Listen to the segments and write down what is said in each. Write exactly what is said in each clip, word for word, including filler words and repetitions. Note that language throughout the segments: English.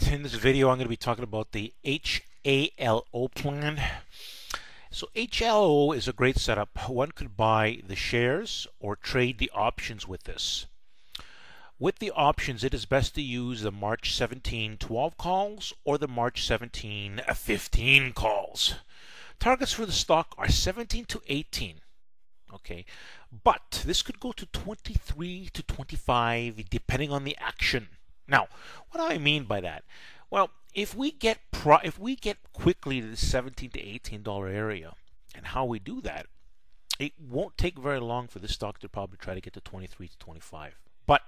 right, in this video I'm going to be talking about the H A L O plan. So H A L O is a great setup. One could buy the shares or trade the options with this. With the options, it is best to use the March seventeen twelve calls or the March seventeen fifteen calls. Targets for the stock are seventeen to eighteen. Okay, but this could go to twenty-three to twenty-five depending on the action. Now, what do I mean by that? Well, if we get pro if we get quickly to the seventeen to eighteen dollar area, and how we do that, it won't take very long for this stock to probably try to get to twenty-three to twenty-five. But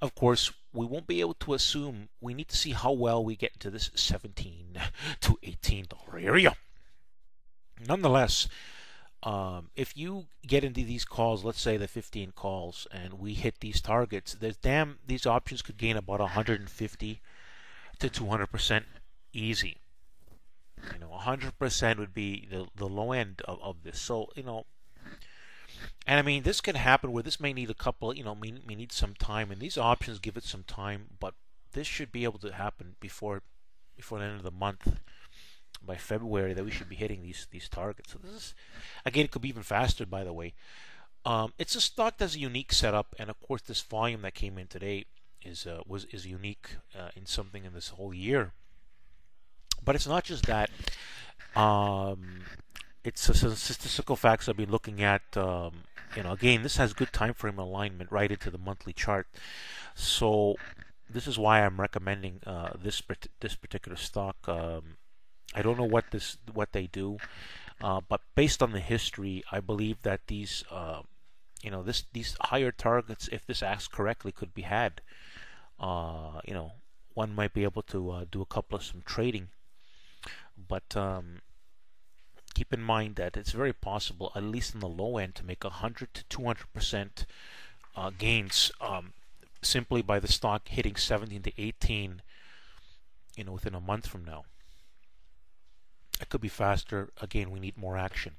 of course, we won't be able to assume. We need to see how well we get into this seventeen to eighteen dollar area. Nonetheless, Um, if you get into these calls, let's say the fifteen calls, and we hit these targets, there's damn these options could gain about one hundred fifty to two hundred percent easy. You know, one hundred percent would be the, the low end of, of this. So, you know, and I mean, this can happen where this may need a couple, you know, may, may need some time, and these options give it some time, but this should be able to happen before before the end of the month. By February, that we should be hitting these these targets. So this is, again, it could be even faster, by the way. Um, it's a stock that's a unique setup, and of course, this volume that came in today is uh, was is unique uh, in something in this whole year. But it's not just that. Um, it's a, so statistical facts I've been looking at. Um, you know, again, this has good time frame alignment right into the monthly chart. So this is why I'm recommending uh, this this particular stock. Um, I don't know what this what they do, uh, but based on the history, I believe that these uh, you know this these higher targets, if this acts correctly, could be had. Uh, you know, one might be able to uh, do a couple of some trading, but um, keep in mind that it's very possible, at least in the low end, to make a hundred to two hundred percent gains um, simply by the stock hitting seventeen to eighteen. You know, within a month from now. It could be faster. Again, we need more action.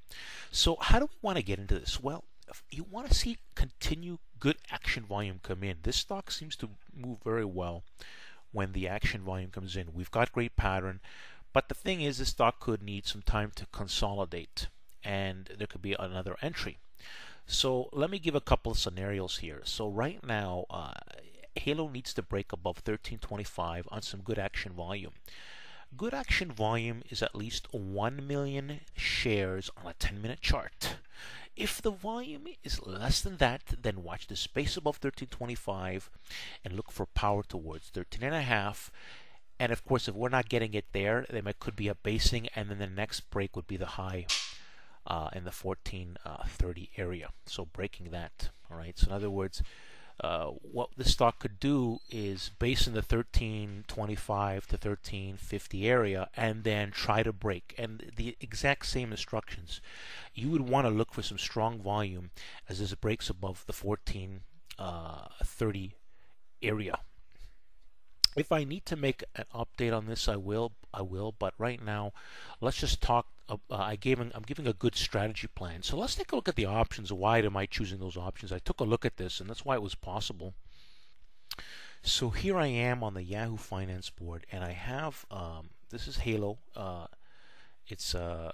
So how do we want to get into this? Well, if you want to see continue good action volume come in. This stock seems to move very well when the action volume comes in. We've got great pattern, but the thing is, this stock could need some time to consolidate, and there could be another entry. So let me give a couple of scenarios here. So right now, uh, Halo needs to break above thirteen twenty-five on some good action volume. Good action volume is at least one million shares on a ten minute chart. If the volume is less than that, then watch the space above thirteen twenty-five and look for power towards thirteen and a half. And of course, if we're not getting it there, then it could be a basing, and then the next break would be the high uh, in the fourteen thirty area. So breaking that, all right? So in other words, Uh, what this stock could do is base in the thirteen twenty-five to thirteen fifty area and then try to break. And the exact same instructions. You would want to look for some strong volume as this breaks above the fourteen thirty area. If I need to make an update on this, I will. I will. But right now, let's just talk. Uh, I gave. An, I'm giving a good strategy plan. So let's take a look at the options. Why am I choosing those options? I took a look at this, and that's why it was possible. So here I am on the Yahoo Finance board, and I have. Um, this is Halo. Uh, it's uh,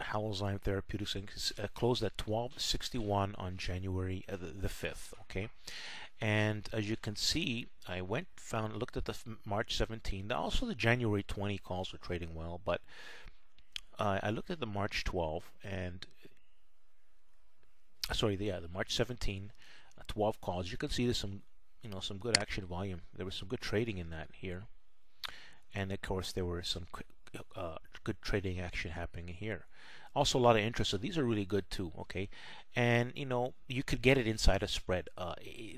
Halozyme Therapeutics Incorporated. It's, uh, closed at twelve sixty-one on January uh, the, the fifth. Okay. And as you can see, I went found looked at the March seventeen. Also, the January twenty calls were trading well, but uh, I looked at the March twelve and sorry, the, yeah, the March seventeen twelve calls. You can see there's some, you know, some good action volume. There was some good trading in that here, and of course there were some quick, uh, good trading action happening here. Also, a lot of interest, so these are really good too. Okay, and you know you could get it inside a spread. Uh,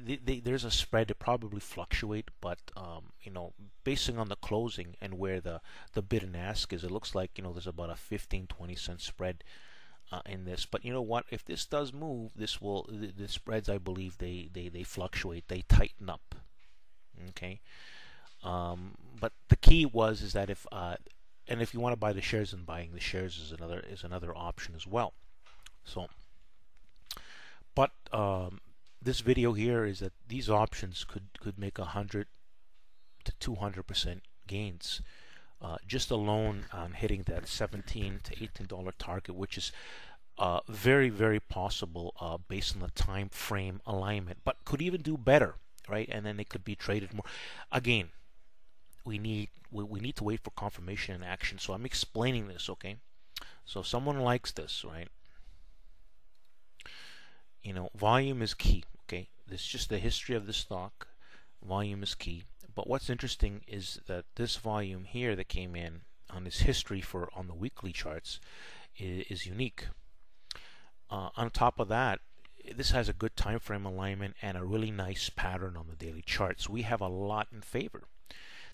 they, they, there's a spread to probably fluctuate, but um, you know, basing on the closing and where the the bid and ask is, it looks like you know there's about a fifteen to twenty cent spread uh, in this. But you know what? If this does move, this will the, the spreads. I believe they they they fluctuate. They tighten up. Okay, um, but the key was is that if uh, and if you want to buy the shares, and buying the shares is another is another option as well. So, but um, this video here is that these options could could make a hundred to two hundred percent gains uh, just alone on hitting that seventeen to eighteen dollar target, which is uh, very, very possible uh, based on the time frame alignment, but could even do better, right? And then it could be traded more. Again, we need we, we need to wait for confirmation and action. So I'm explaining this, okay? So if someone likes this, right? You know, volume is key, okay? This is just the history of the stock. Volume is key. But what's interesting is that this volume here that came in on this history for on the weekly charts is, is unique. Uh, on top of that, this has a good time frame alignment and a really nice pattern on the daily charts. We have a lot in favor.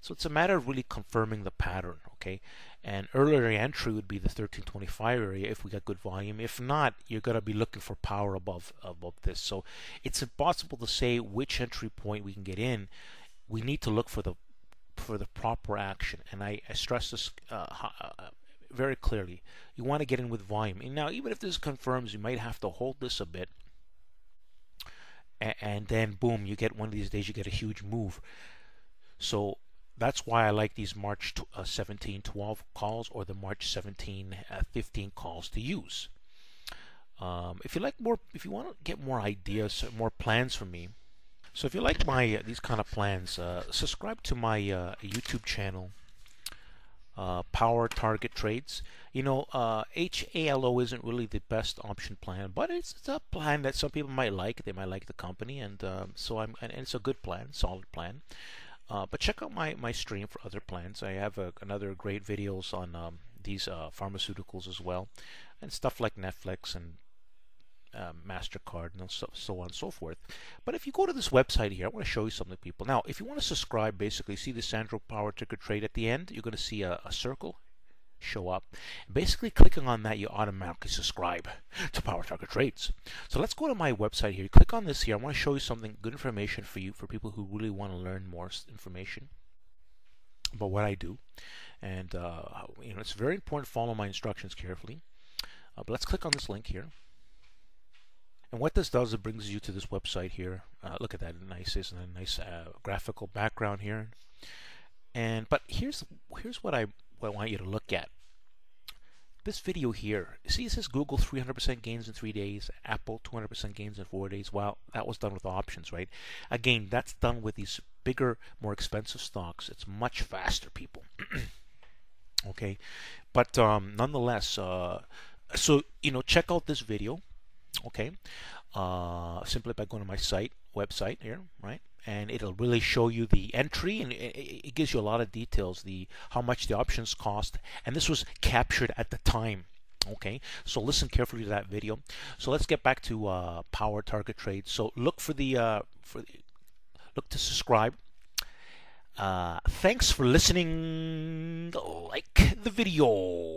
So it's a matter of really confirming the pattern, okay? And earlier entry would be the thirteen twenty-five area if we got good volume. If not, you're going to be looking for power above above this. So it's impossible to say which entry point we can get in. We need to look for the for the proper action, and I, I stress this uh, very clearly. You want to get in with volume. And now, even if this confirms, you might have to hold this a bit, and, and then boom, you get one of these days, you get a huge move. So that's why I like these March uh, seventeen twelve calls or the March seventeen fifteen calls to use. Um, if you like more, if you want to get more ideas, more plans from me. So if you like my uh, these kind of plans, uh, subscribe to my uh, YouTube channel, uh, Power Target Trades. You know, uh, H A L O isn't really the best option plan, but it's, it's a plan that some people might like. They might like the company, and um, so I'm. And it's a good plan, solid plan. Uh, but check out my, my stream for other plans. I have a, another great videos on um, these uh, pharmaceuticals as well, and stuff like Netflix and uh, MasterCard and so, so on and so forth. But if you go to this website here, I want to show you something, people. Now, if you want to subscribe, basically, see the Sandro Power Ticker Trade at the end, you're going to see a, a circle show up. Basically, clicking on that, you automatically subscribe to Power Target Trades. So let's go to my website here. You click on this here. I want to show you something good information for you, for people who really want to learn more information about what I do. And uh, you know, it's very important to follow my instructions carefully. Uh, but let's click on this link here. And what this does, it brings you to this website here. Uh, look at that, nice, isn't it? Nice uh, graphical background here. And but here's here's what I I want you to look at. This video here. See, it says Google three hundred percent gains in three days, Apple two hundred percent gains in four days. Well, that was done with options, right? Again, that's done with these bigger, more expensive stocks. It's much faster, people. Okay, but um, nonetheless, uh, so you know, check out this video. Okay, uh, simply by going to my site website here, right? And it'll really show you the entry, and it gives you a lot of details, the how much the options cost, and this was captured at the time. Okay, so listen carefully to that video. So let's get back to uh, Power Target Trades. So look for the uh, for the, look to subscribe. Uh, thanks for listening. Like the video.